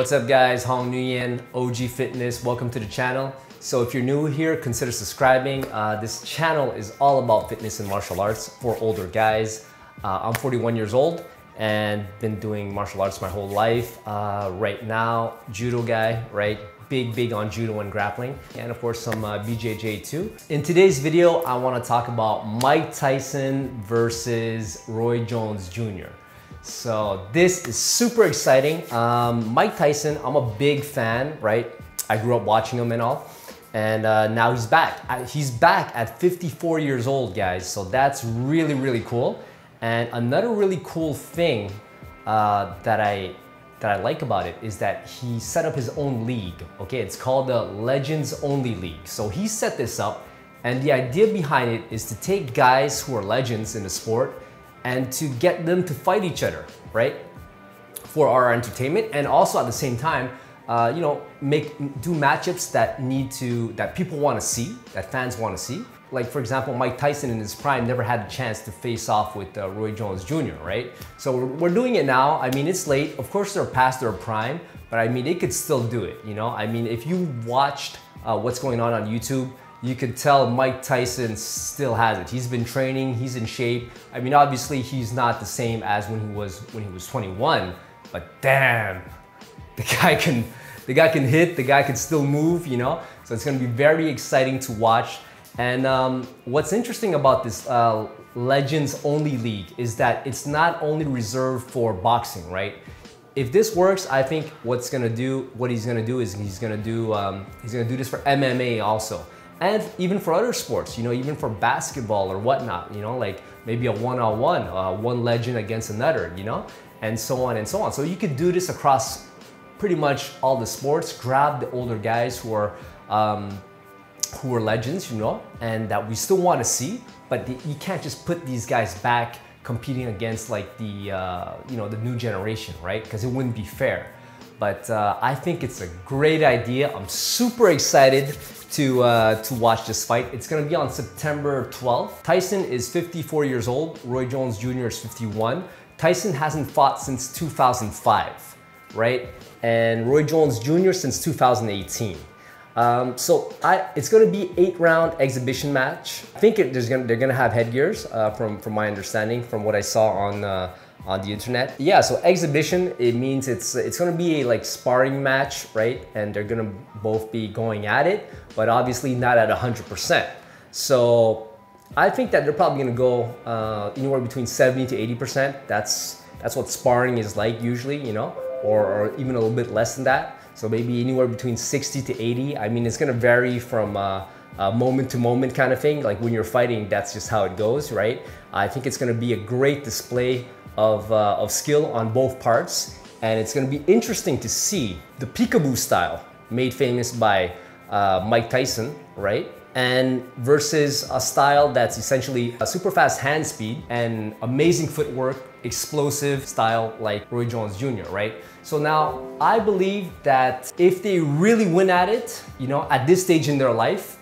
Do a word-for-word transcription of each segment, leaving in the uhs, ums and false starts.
What's up guys, Hong Nguyen, O G Fitness, welcome to the channel. So if you're new here, consider subscribing. Uh, this channel is all about fitness and martial arts for older guys. Uh, I'm forty-one years old and been doing martial arts my whole life. Uh, right now, judo guy, right? Big, big on judo and grappling, and of course some uh, B J J too. In today's video, I wanna talk about Mike Tyson versus Roy Jones Junior So this is super exciting. Um, Mike Tyson, I'm a big fan, right? I grew up watching him and all, and uh, now he's back. I, he's back at fifty-four years old, guys. So that's really, really cool. And another really cool thing uh, that I that I like about it is that he set up his own league. Okay, it's called the Legends Only League. So he set this up, and the idea behind it is to take guys who are legends in the sport and to get them to fight each other, right? For our entertainment, and also at the same time, uh, you know, make do matchups that need to, that people want to see, that fans want to see. Like for example, Mike Tyson in his prime never had a chance to face off with uh, Roy Jones Junior, right? So we're, we're doing it now. I mean, it's late. Of course, they're past their prime, but I mean, they could still do it, you know? I mean, if you watched uh, what's going on on YouTube, you could tell Mike Tyson still has it. He's been training, he's in shape. I mean, obviously he's not the same as when he was when he was twenty-one, but damn, the guy can the guy can hit, the guy can still move, you know? So it's gonna be very exciting to watch. And um, what's interesting about this uh, Legends Only League is that it's not only reserved for boxing, right? If this works, I think what's gonna do, what he's gonna do is he's gonna do um, he's gonna do this for M M A also. And even for other sports, you know, even for basketball or whatnot, you know, like maybe a one-on-one, uh, one legend against another, you know, and so on and so on. So you could do this across pretty much all the sports. Grab the older guys who are um, who are legends, you know, and that we still want to see, but the, you can't just put these guys back competing against like the uh, you know, the new generation, right? Because it wouldn't be fair. But uh, I think it's a great idea. I'm super excited to uh, to watch this fight. It's gonna be on September twelfth. Tyson is fifty-four years old. Roy Jones Junior is fifty-one. Tyson hasn't fought since two thousand five, right? And Roy Jones Junior since two thousand eighteen. Um, so I, it's gonna be eight round exhibition match. I think it, there's gonna, they're gonna have headgears uh, from from my understanding, from what I saw on. Uh, on the internet. Yeah, so exhibition, it means it's it's gonna be a like sparring match, right? And they're gonna both be going at it, but obviously not at one hundred percent. So I think that they're probably gonna go uh, anywhere between seventy to eighty percent. That's that's what sparring is like usually, you know, or, or even a little bit less than that. So maybe anywhere between sixty to eighty. I mean, it's gonna vary from uh, Uh, moment to moment kind of thing. Like when you're fighting, that's just how it goes, right? I think it's going to be a great display of, uh, of skill on both parts, and it's going to be interesting to see the peekaboo style made famous by uh, Mike Tyson, right? And versus a style that's essentially a super fast hand speed and amazing footwork, explosive style like Roy Jones Junior, right? So now I believe that if they really win at it, you know, at this stage in their life,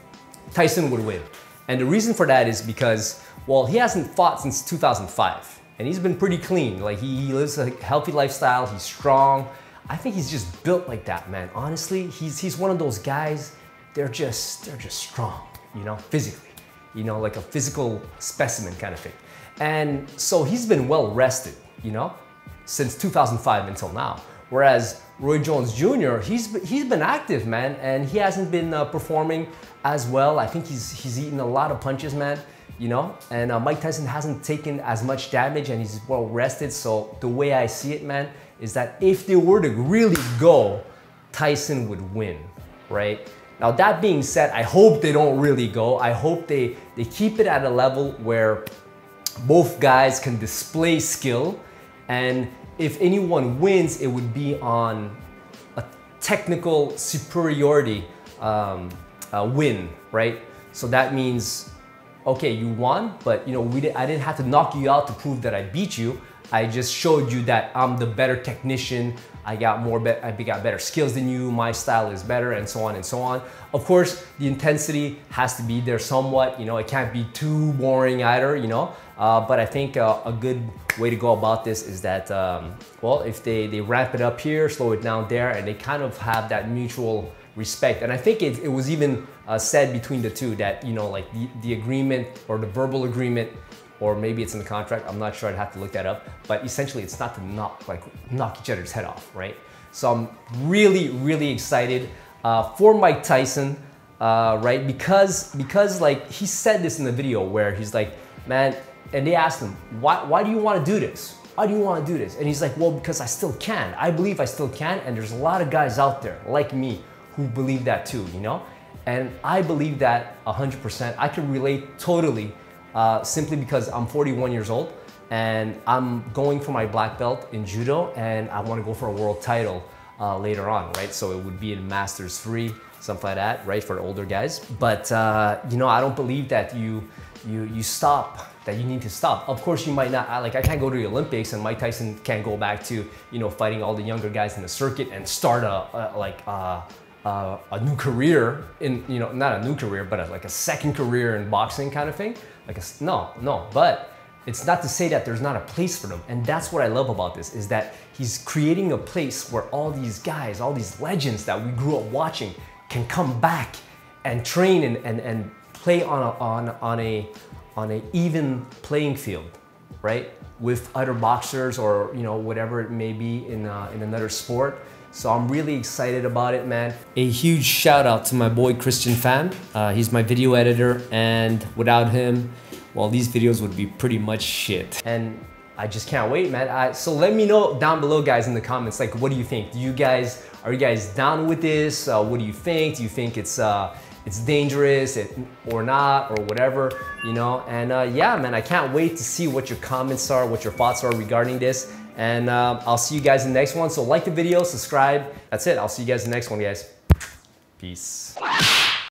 Tyson would win. And the reason for that is because, well, he hasn't fought since two thousand five, and he's been pretty clean. Like he, he lives a healthy lifestyle, he's strong. I think he's just built like that, man. Honestly, he's he's one of those guys, they're just they're just strong, you know, physically. You know, like a physical specimen kind of thing. And so he's been well rested, you know, since two thousand five until now. Whereas Roy Jones Junior, he's he's been active, man, and he hasn't been uh, performing as well. I think he's he's eaten a lot of punches, man, you know. And uh, Mike Tyson hasn't taken as much damage, and he's well rested. So the way I see it, man, is that if they were to really go, Tyson would win, right? Now that being said, I hope they don't really go. I hope they they keep it at a level where both guys can display skill. And if anyone wins, it would be on a technical superiority um, a win, right? So that means, okay, you won, but you know, we did, I didn't have to knock you out to prove that I beat you. I just showed you that I'm the better technician, I got more, be I got better skills than you, my style is better, and so on and so on. Of course, the intensity has to be there somewhat, you know, it can't be too boring either, you know, uh, but I think uh, a good way to go about this is that, um, well, if they, they ramp it up here, slow it down there, and they kind of have that mutual respect. And I think it, it was even uh, said between the two that, you know, like the, the agreement or the verbal agreement, or maybe it's in the contract, I'm not sure, I'd have to look that up. But essentially it's not to knock, like, knock each other's head off, right? So I'm really, really excited uh, for Mike Tyson, uh, right? Because, because like he said this in the video where he's like, man, and they asked him, why, why do you wanna do this? Why do you wanna do this? And he's like, well, because I still can. I believe I still can, and there's a lot of guys out there like me who believe that too, you know? And I believe that one hundred percent. I can relate totally. Uh, simply because I'm forty-one years old and I'm going for my black belt in Judo, and I want to go for a world title uh, later on, right? So it would be in Masters three, something like that, right, for older guys. But uh, you know, I don't believe that you you you stop, that you need to stop. Of course, you might not. I, like I can't go to the Olympics, and Mike Tyson can't go back to, you know, fighting all the younger guys in the circuit and start a, a like. Uh, Uh, a new career in, you know, not a new career, but a, like a second career in boxing kind of thing. Like, a, no, no, but it's not to say that there's not a place for them. And that's what I love about this, is that he's creating a place where all these guys, all these legends that we grew up watching can come back and train and, and, and play on a, on, on a, on a even playing field, right? With other boxers or, you know, whatever it may be in, uh, in another sport. So I'm really excited about it, man. A huge shout out to my boy, Christian Pham. Uh, he's my video editor, and without him, well, these videos would be pretty much shit. And I just can't wait, man. I, so let me know down below, guys, in the comments, like, what do you think? Do you guys, are you guys down with this? Uh, what do you think? Do you think it's, uh, it's dangerous it, or not, or whatever, you know? And uh, yeah, man, I can't wait to see what your comments are, what your thoughts are regarding this. And uh, I'll see you guys in the next one. So like the video, subscribe. That's it. I'll see you guys in the next one, guys. Peace.